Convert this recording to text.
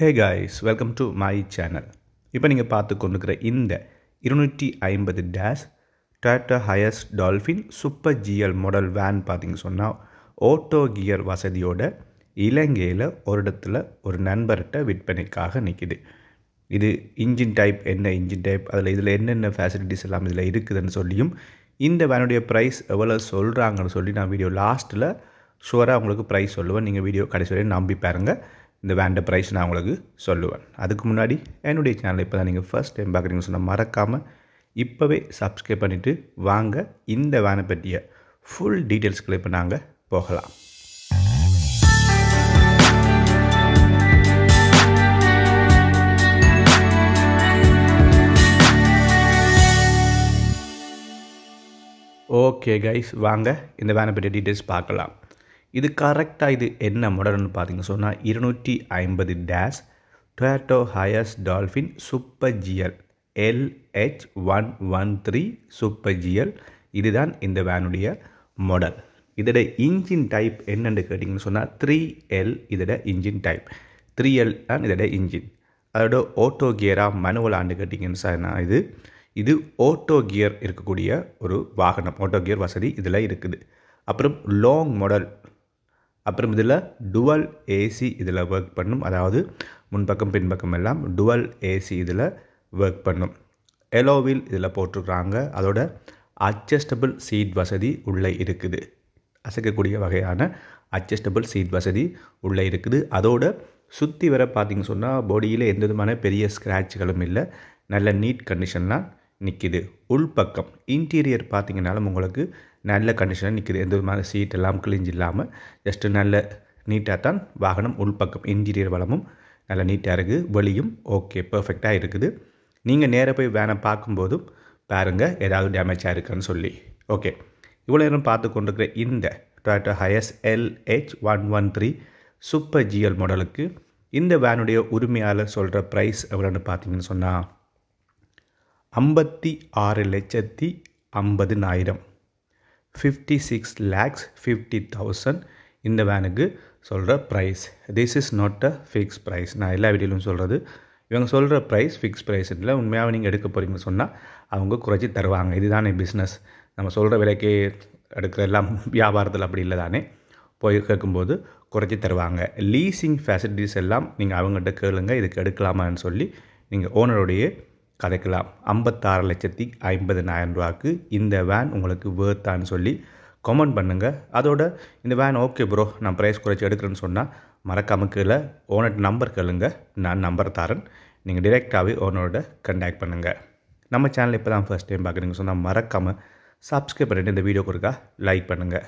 Hey guys, welcome to my channel. இப்போ நீங்க பார்த்து கொண்டிருக்கிற இந்த 250 dash Toyota Hiace Dolphin Super GL model van பாத்தீங்க சொன்னா ஆட்டோ கியர் வசதியோட இலங்கையில ஒரு இடத்துல ஒரு நண்பர்ட்ட விற்பனைக்காக நிக்குது. இது engine type என்ன engine type அதுல இதுல என்னென்ன facilities எல்லாம் இதுல இருக்குதுன்னு சொல்லியும் இந்த வானுடைய price எவ்வளவு சொல்றாங்கன்னு சொல்லி நான் வீடியோ லாஸ்ட்ல ஷூரா உங்களுக்கு price சொல்லுவேன். நீங்க வீடியோ கடைசி வரை நம்பி பாருங்க. The Vander price now Soluan. Adakumunadi and Uday channel planning first time bagging on a Marakama Ipawe subscribe on it Wanga in the Vanapedia. Full details clip ananga Pohala. Okay guys, Wanga in the Vanapedia details Pakala. This is correct. This is the modern pathing. So, 250 dash Toyota Hiace Dolphin Super GL LH113 Super GL. This is the van model. This is the engine type. N and cutting. So, 3L is the engine type. 3L is the engine. That is auto gear manual undercutting. This is auto gear. Auto gear vasadi. Long model. அப்புறம் இதுல dual AC இதுல work பண்ணும் அதாவது முன்பக்கம் பின்பக்கம் எல்லாம் dual AC இதுல work பண்ணும் alloy wheel இதுல போட்டுறாங்க அதோட adjustable seat வசதி உள்ள இருக்குது அசைக்கக்கூடிய வகையான adjustable seat வசதி உள்ள இருக்குது அதோட சுத்தி வர பாத்தீங்க சொன்னா பாடியில எந்ததுமான பெரிய ஸ்கிராட்ச்களும் இல்ல நல்ல neat conditionல நிக்குது உள்பக்கம் இன்டீரியர் பாத்தீங்கனால உங்களுக்கு நல்ல கண்டிஷனா நிக்குது எந்ததுமான சீட் எல்லாம் கிழிஞ்சி இல்லாம ஜஸ்ட் நல்ல நீட்டா தான் வாகனம் உள்பக்கம் இன்டீரியர் வலமும் நல்ல நீட்டா இருக்கு வெளியும் ஓகே பெர்ஃபெக்ட்டா இருக்குது நீங்க நேரா போய் வான பாக்கும்போது பாருங்க ஏதாவது டேமேஜா இருக்குன்னு சொல்லி ஓகே இவ்வளவு நேரம் பார்த்து கொண்டிருக்கிற இந்த Toyota Hiace LH113 Super GL மாடலுக்கு இந்த வானுடைய உரிமையாளர் சொல்ற பிரைஸ் எவ்வளவுன்னு பாத்தீங்கன்னு சொன்னா 56,50,000 56,50,000 in the vanage solder price. This is not a fixed price. Now, I will solder the price, fixed price. I will tell you that I will tell you that I will tell you business. I will tell you that leasing facilities. கதைக்கலாம் 56,50,000 ரூபாய்க்கு இந்த வான் உங்களுக்கு வர்த்தான்னு சொல்லி comment பண்ணுங்க அதோட இந்த van okay bro நான் price குறைச்சு எடுக்கறேன்னு சொன்னா மறக்காம கீழ ஓனர் நம்பர் கேளுங்க நான் நம்பர் தரேன் நீங்க டைரக்டாவே ஓனரோட कांटेक्ट பண்ணுங்க நம்ம சேனல் இப்பதான் ஃபர்ஸ்ட் டைம் பார்க்கறீங்க சொன்னா மறக்காம subscribe பண்ணிட்டு இந்த வீடியோக்கு ஒருக்கா லைக் பண்ணுங்க